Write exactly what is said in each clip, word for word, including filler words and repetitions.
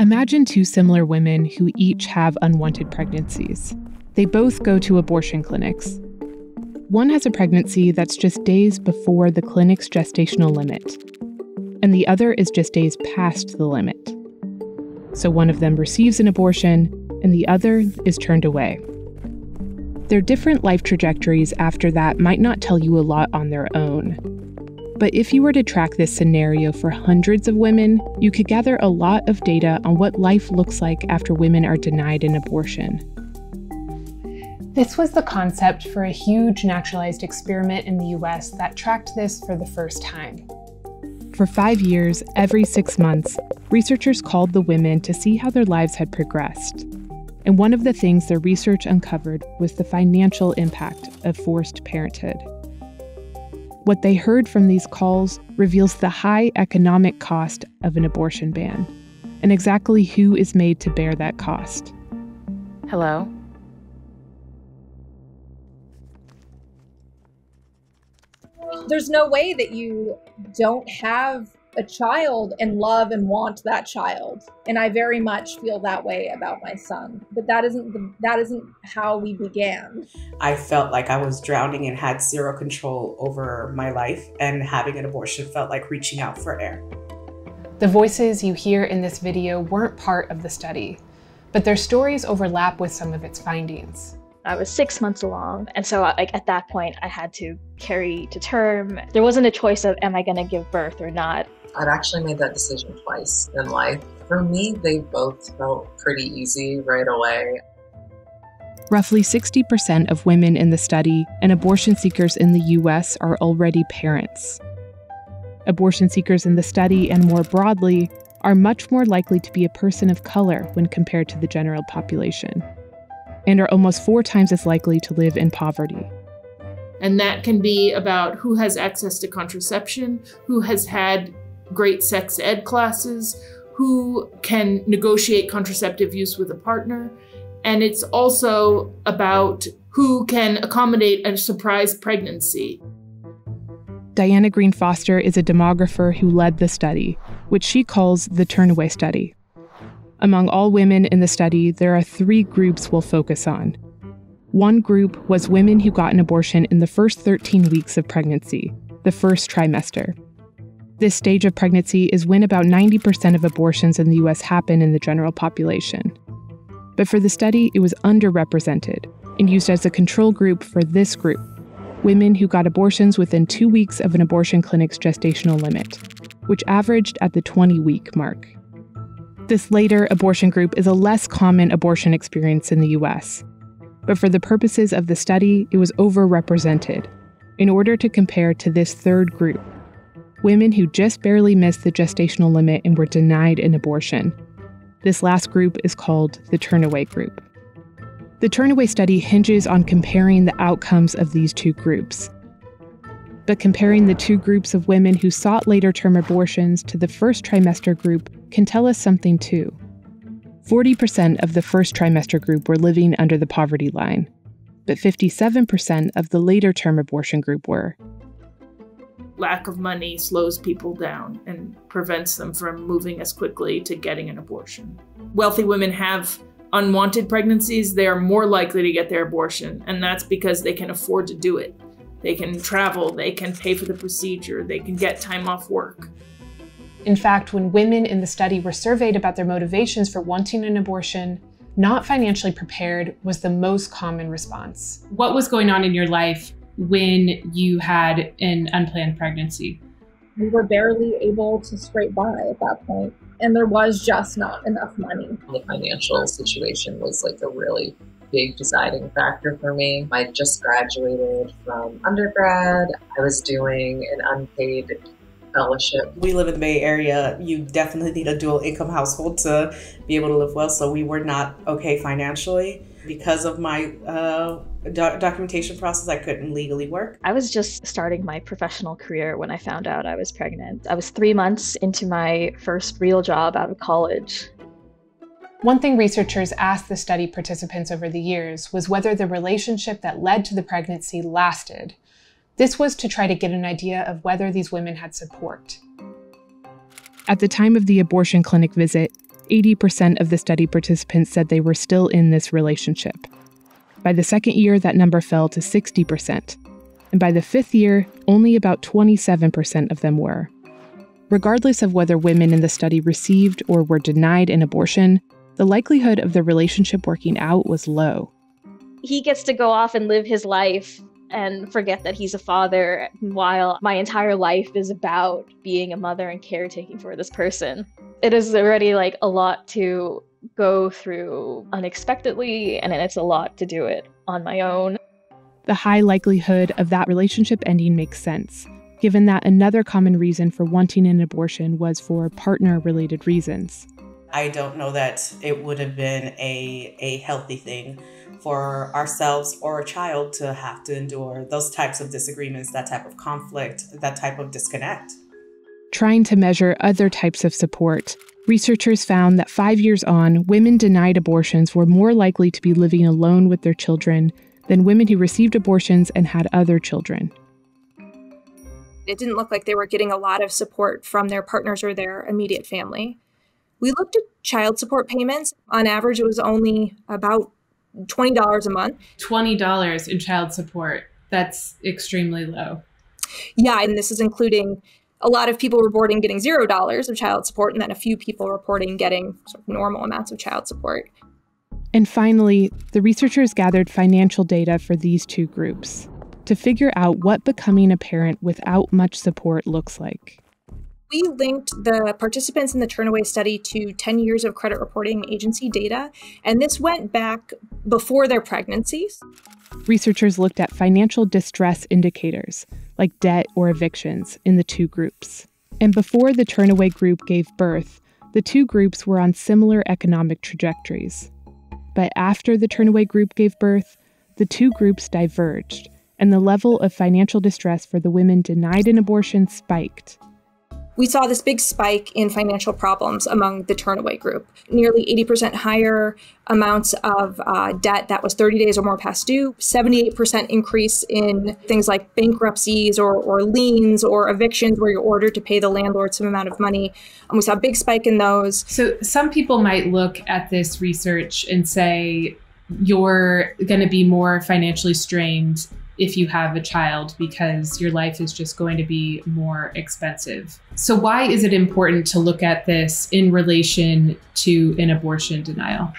Imagine two similar women who each have unwanted pregnancies. They both go to abortion clinics. One has a pregnancy that's just days before the clinic's gestational limit, and the other is just days past the limit. So one of them receives an abortion, and the other is turned away. Their different life trajectories after that might not tell you a lot on their own. But if you were to track this scenario for hundreds of women, you could gather a lot of data on what life looks like after women are denied an abortion. This was the concept for a huge naturalized experiment in the U S that tracked this for the first time. For five years, every six months, researchers called the women to see how their lives had progressed. And one of the things their research uncovered was the financial impact of forced parenthood. What they heard from these calls reveals the high economic cost of an abortion ban, and exactly who is made to bear that cost. Hello? There's no way that you don't have a child and love and want that child. And I very much feel that way about my son, but that isn't the, that isn't how we began. I felt like I was drowning and had zero control over my life, and having an abortion felt like reaching out for air. The voices you hear in this video weren't part of the study, but their stories overlap with some of its findings. I was six months along, and so like at that point I had to carry to term. There wasn't a choice of am I going to give birth or not. I'd actually made that decision twice in life. For me, they both felt pretty easy right away. Roughly sixty percent of women in the study and abortion seekers in the U S are already parents. Abortion seekers in the study, and more broadly, are much more likely to be a person of color when compared to the general population, and are almost four times as likely to live in poverty. And that can be about who has access to contraception, who has had great sex ed classes, who can negotiate contraceptive use with a partner. And it's also about who can accommodate a surprise pregnancy. Diana Greene Foster is a demographer who led the study, which she calls the Turnaway Study. Among all women in the study, there are three groups we'll focus on. One group was women who got an abortion in the first thirteen weeks of pregnancy, the first trimester. This stage of pregnancy is when about ninety percent of abortions in the U S happen in the general population. But for the study, it was underrepresented and used as a control group for this group, women who got abortions within two weeks of an abortion clinic's gestational limit, which averaged at the twenty-week mark. This later abortion group is a less common abortion experience in the U S, but for the purposes of the study, it was overrepresented in order to compare to this third group, women who just barely missed the gestational limit and were denied an abortion. This last group is called the Turnaway group. The Turnaway study hinges on comparing the outcomes of these two groups. But comparing the two groups of women who sought later-term abortions to the first trimester group can tell us something too. forty percent of the first trimester group were living under the poverty line, but fifty-seven percent of the later-term abortion group were. Lack of money slows people down and prevents them from moving as quickly to getting an abortion. Wealthy women have unwanted pregnancies. They are more likely to get their abortion, and that's because they can afford to do it. They can travel, they can pay for the procedure, they can get time off work. In fact, when women in the study were surveyed about their motivations for wanting an abortion, not financially prepared was the most common response. What was going on in your life when you had an unplanned pregnancy? We were barely able to scrape by at that point, and there was just not enough money. The financial situation was like a really big deciding factor for me. I just graduated from undergrad. I was doing an unpaid fellowship. We live in the Bay Area. You definitely need a dual income household to be able to live well, so we were not okay financially. Because of my uh, doc documentation process, I couldn't legally work. I was just starting my professional career when I found out I was pregnant. I was three months into my first real job out of college. One thing researchers asked the study participants over the years was whether the relationship that led to the pregnancy lasted. This was to try to get an idea of whether these women had support. At the time of the abortion clinic visit, eighty percent of the study participants said they were still in this relationship. By the second year, that number fell to sixty percent. And by the fifth year, only about twenty-seven percent of them were. Regardless of whether women in the study received or were denied an abortion, the likelihood of the relationship working out was low. He gets to go off and live his life and forget that he's a father, while my entire life is about being a mother and caretaking for this person. It is already like a lot to go through unexpectedly, and it's a lot to do it on my own. The high likelihood of that relationship ending makes sense, given that another common reason for wanting an abortion was for partner-related reasons. I don't know that it would have been a, a healthy thing for ourselves or a child to have to endure those types of disagreements, that type of conflict, that type of disconnect. Trying to measure other types of support, researchers found that five years on, women denied abortions were more likely to be living alone with their children than women who received abortions and had other children. It didn't look like they were getting a lot of support from their partners or their immediate family. We looked at child support payments. On average, it was only about twenty dollars a month. twenty dollars in child support. That's extremely low. Yeah, and this is including a lot of people reporting getting zero dollars of child support, and then a few people reporting getting sort of normal amounts of child support. And finally, the researchers gathered financial data for these two groups to figure out what becoming a parent without much support looks like. We linked the participants in the Turnaway study to ten years of credit reporting agency data, and this went back before their pregnancies. Researchers looked at financial distress indicators, like debt or evictions, in the two groups. And before the Turnaway group gave birth, the two groups were on similar economic trajectories. But after the Turnaway group gave birth, the two groups diverged, and the level of financial distress for the women denied an abortion spiked. We saw this big spike in financial problems among the Turnaway group, nearly eighty percent higher amounts of uh, debt that was thirty days or more past due, seventy-eight percent increase in things like bankruptcies or, or liens or evictions where you're ordered to pay the landlord some amount of money. And we saw a big spike in those. So some people might look at this research and say, you're going to be more financially strained if you have a child because your life is just going to be more expensive. So why is it important to look at this in relation to an abortion denial?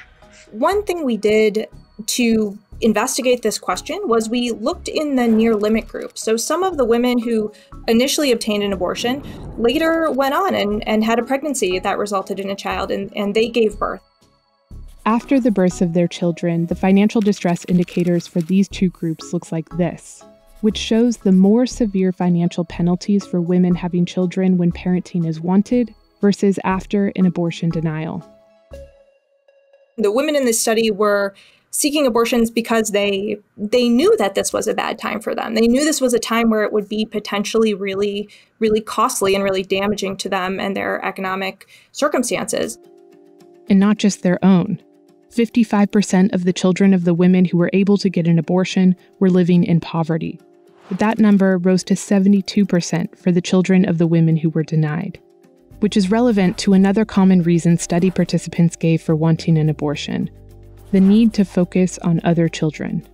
One thing we did to investigate this question was we looked in the near limit group. So some of the women who initially obtained an abortion later went on and, and had a pregnancy that resulted in a child, and, and they gave birth. After the births of their children, the financial distress indicators for these two groups looks like this, which shows the more severe financial penalties for women having children when parenting is wanted versus after an abortion denial. The women in this study were seeking abortions because they they knew that this was a bad time for them. They knew this was a time where it would be potentially really, really costly and really damaging to them and their economic circumstances. And not just their own. fifty-five percent of the children of the women who were able to get an abortion were living in poverty. But that number rose to seventy-two percent for the children of the women who were denied, which is relevant to another common reason study participants gave for wanting an abortion, the need to focus on other children.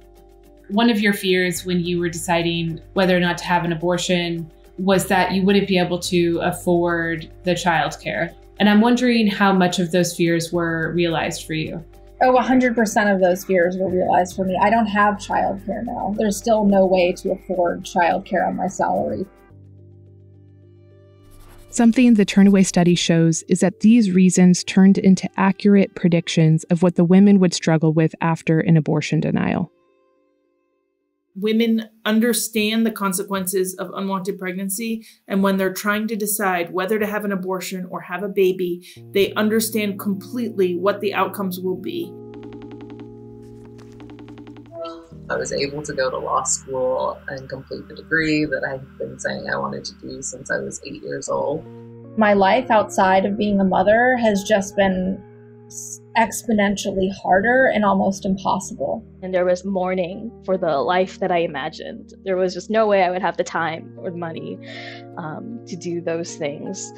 One of your fears when you were deciding whether or not to have an abortion was that you wouldn't be able to afford the childcare. And I'm wondering how much of those fears were realized for you. Oh, one hundred percent of those fears were realized for me. I don't have childcare now. There's still no way to afford childcare on my salary. Something the Turnaway study shows is that these reasons turned into accurate predictions of what the women would struggle with after an abortion denial. Women understand the consequences of unwanted pregnancy, and when they're trying to decide whether to have an abortion or have a baby, they understand completely what the outcomes will be. I was able to go to law school and complete the degree that I've been saying I wanted to do since I was eight years old. My life outside of being a mother has just been exponentially harder and almost impossible. And there was mourning for the life that I imagined. There was just no way I would have the time or the money um, to do those things,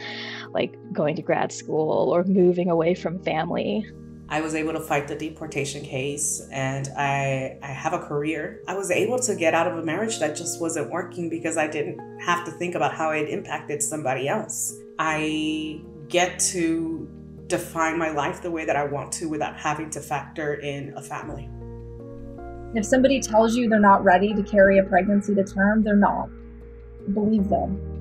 like going to grad school or moving away from family. I was able to fight the deportation case, and I, I have a career. I was able to get out of a marriage that just wasn't working because I didn't have to think about how it impacted somebody else. I get to define my life the way that I want to without having to factor in a family. If somebody tells you they're not ready to carry a pregnancy to term, they're not. Believe them.